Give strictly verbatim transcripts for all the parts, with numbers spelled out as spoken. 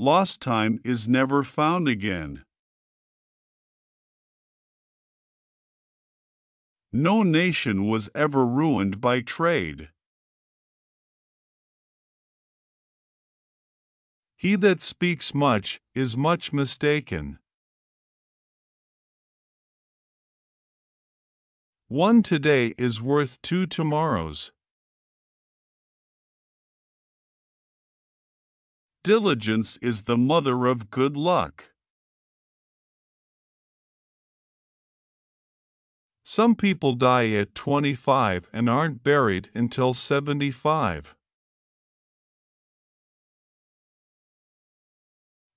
Lost time is never found again. No nation was ever ruined by trade. He that speaks much is much mistaken. One today is worth two tomorrows. Diligence is the mother of good luck. Some people die at twenty-five and aren't buried until seventy-five.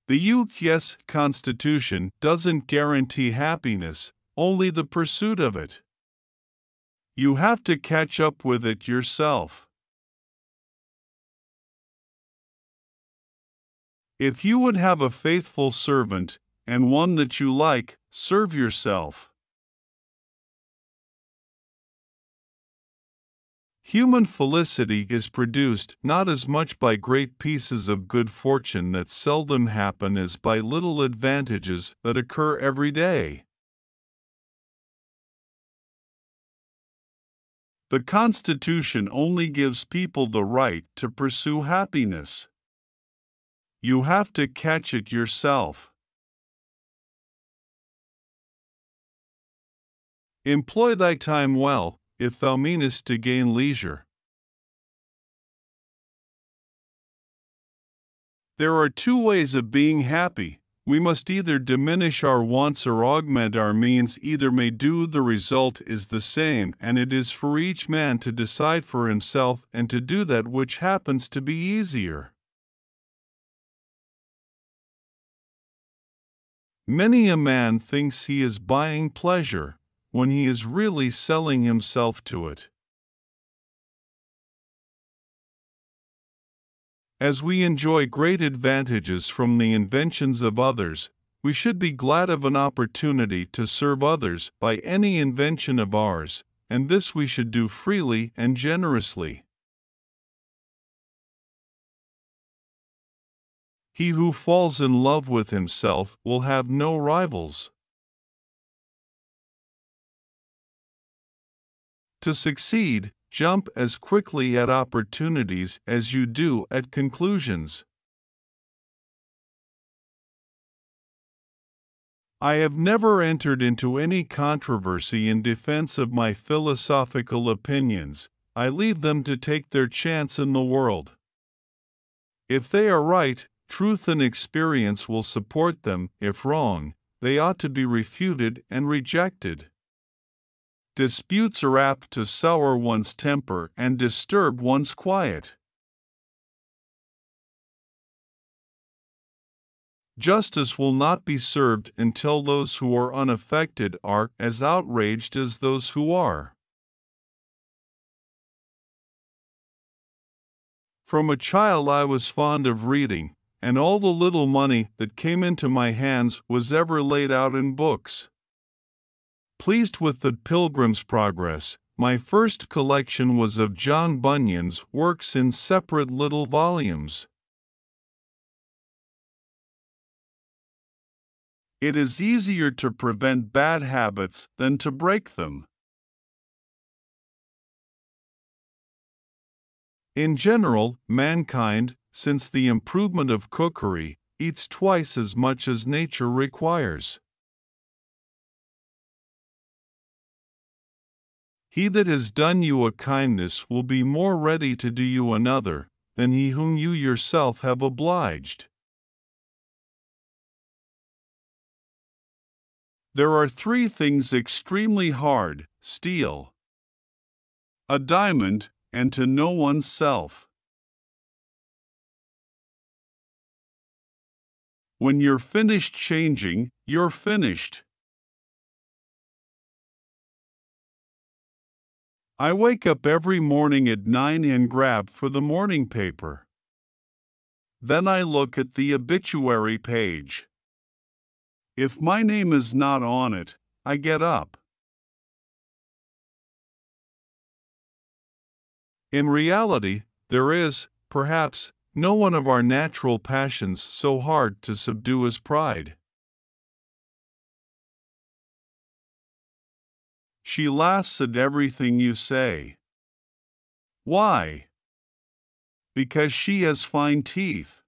The U S Constitution doesn't guarantee happiness, only the pursuit of it. You have to catch up with it yourself. If you would have a faithful servant, and one that you like, serve yourself. Human felicity is produced not as much by great pieces of good fortune that seldom happen as by little advantages that occur every day. The Constitution only gives people the right to pursue happiness. You have to catch it yourself. Employ thy time well, if thou meanest to gain leisure. There are two ways of being happy. We must either diminish our wants or augment our means. Either may do, the result is the same, and it is for each man to decide for himself and to do that which happens to be easier. Many a man thinks he is buying pleasure, when he is really selling himself to it. As we enjoy great advantages from the inventions of others, we should be glad of an opportunity to serve others by any invention of ours, and this we should do freely and generously. He who falls in love with himself will have no rivals. To succeed, jump as quickly at opportunities as you do at conclusions. I have never entered into any controversy in defense of my philosophical opinions. I leave them to take their chance in the world. If they are right, truth and experience will support them. If wrong, they ought to be refuted and rejected. Disputes are apt to sour one's temper and disturb one's quiet. Justice will not be served until those who are unaffected are as outraged as those who are. From a child I was fond of reading, and all the little money that came into my hands was ever laid out in books. Pleased with the Pilgrim's Progress, my first collection was of John Bunyan's works in separate little volumes. It is easier to prevent bad habits than to break them. In general, mankind, since the improvement of cookery, eats twice as much as nature requires. He that has done you a kindness will be more ready to do you another than he whom you yourself have obliged. There are three things extremely hard: steel, a diamond, and to know one's self. When you're finished changing, you're finished. I wake up every morning at nine and grab for the morning paper. Then I look at the obituary page. If my name is not on it, I get up. In reality, there is, perhaps, no one of our natural passions so hard to subdue as pride. She laughs at everything you say. Why? Because she has fine teeth.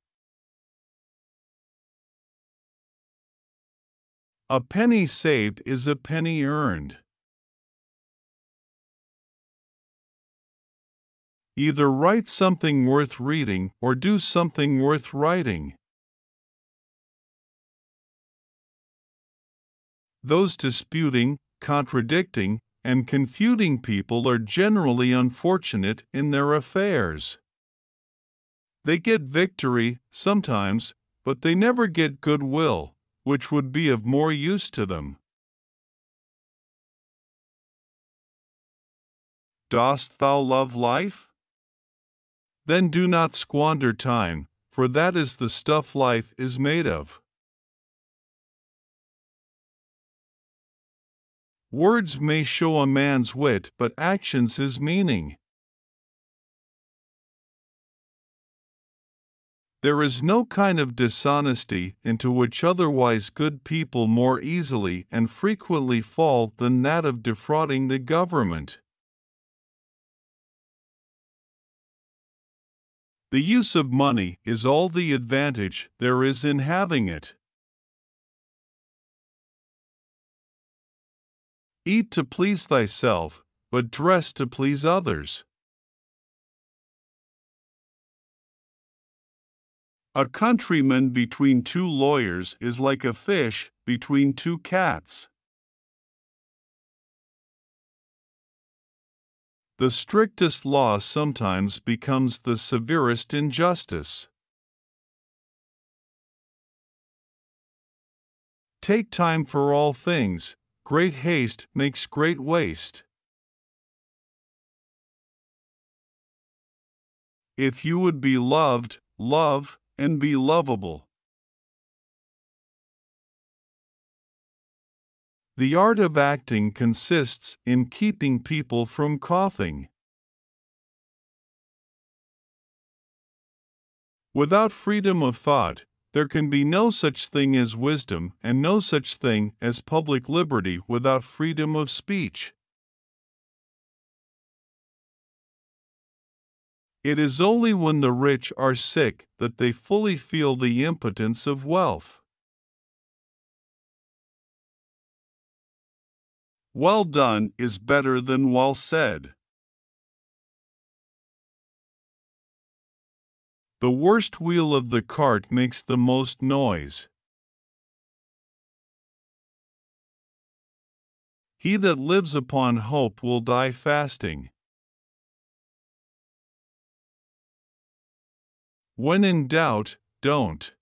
A penny saved is a penny earned. Either write something worth reading or do something worth writing. Those disputing, contradicting, and confuting people are generally unfortunate in their affairs. They get victory, sometimes, but they never get goodwill, which would be of more use to them. Dost thou love life? Then do not squander time, for that is the stuff life is made of. Words may show a man's wit, but actions his meaning. There is no kind of dishonesty into which otherwise good people more easily and frequently fall than that of defrauding the government. The use of money is all the advantage there is in having it. Eat to please thyself, but dress to please others. A countryman between two lawyers is like a fish between two cats. The strictest law sometimes becomes the severest injustice. Take time for all things. Great haste makes great waste. If you would be loved, love, and be lovable. The art of acting consists in keeping people from coughing. Without freedom of thought, there can be no such thing as wisdom and no such thing as public liberty without freedom of speech. It is only when the rich are sick that they fully feel the impotence of wealth. Well done is better than well said. The worst wheel of the cart makes the most noise. He that lives upon hope will die fasting. When in doubt, don't.